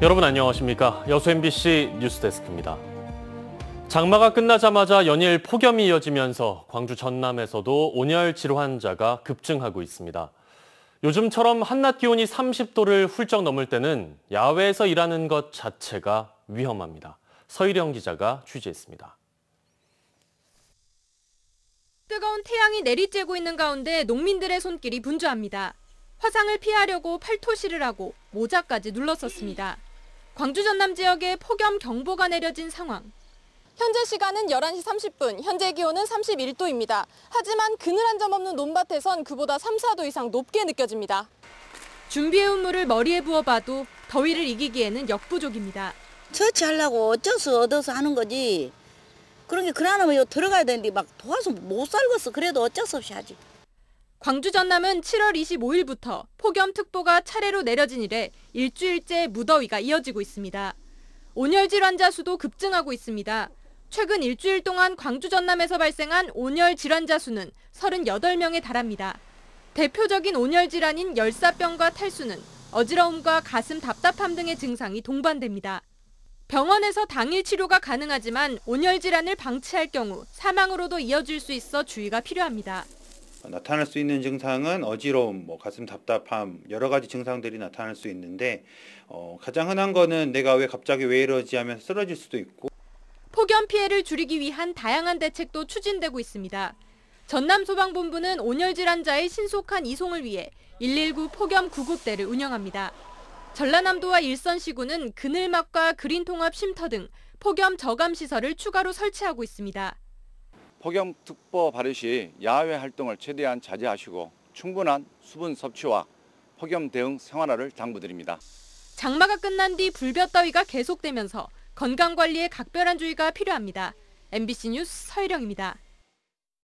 여러분 안녕하십니까? 여수 MBC 뉴스데스크입니다. 장마가 끝나자마자 연일 폭염이 이어지면서 광주 전남에서도 온열 질환 환자가 급증하고 있습니다. 요즘처럼 한낮 기온이 30도를 훌쩍 넘을 때는 야외에서 일하는 것 자체가 위험합니다. 서일영 기자가 취재했습니다. 뜨거운 태양이 내리쬐고 있는 가운데 농민들의 손길이 분주합니다. 화상을 피하려고 팔토시를 하고 모자까지 눌렀었습니다. 광주 전남 지역에 폭염 경보가 내려진 상황. 현재 시간은 11시 30분, 현재 기온은 31도입니다. 하지만 그늘 한 점 없는 논밭에선 그보다 3, 4도 이상 높게 느껴집니다. 준비해온 물을 머리에 부어봐도 더위를 이기기에는 역부족입니다. 처치하려고 어쩔 수 얻어서 하는 거지. 그러니 그러나면 들어가야 되는데 막 도와서 못 살겠어. 그래도 어쩔 수 없이 하지. 광주 전남은 7월 25일부터 폭염특보가 차례로 내려진 이래 일주일째 무더위가 이어지고 있습니다. 온열 질환자 수도 급증하고 있습니다. 최근 일주일 동안 광주 전남에서 발생한 온열 질환자 수는 38명에 달합니다. 대표적인 온열 질환인 열사병과 탈수는 어지러움과 가슴 답답함 등의 증상이 동반됩니다. 병원에서 당일 치료가 가능하지만 온열 질환을 방치할 경우 사망으로도 이어질 수 있어 주의가 필요합니다. 나타날 수 있는 증상은 어지러움, 가슴 답답함, 여러 가지 증상들이 나타날 수 있는데 가장 흔한 거는 내가 갑자기 왜 이러지 하면서 쓰러질 수도 있고. 폭염 피해를 줄이기 위한 다양한 대책도 추진되고 있습니다. 전남소방본부는 온열 질환자의 신속한 이송을 위해 119 폭염 구급대를 운영합니다. 전라남도와 일선시군은 그늘막과 그린통합 쉼터 등 폭염 저감시설을 추가로 설치하고 있습니다. 폭염특보 발효 시 야외 활동을 최대한 자제하시고 충분한 수분 섭취와 폭염 대응 생활화를 당부드립니다. 장마가 끝난 뒤 불볕더위가 계속되면서 건강관리에 각별한 주의가 필요합니다. MBC 뉴스 서일영입니다.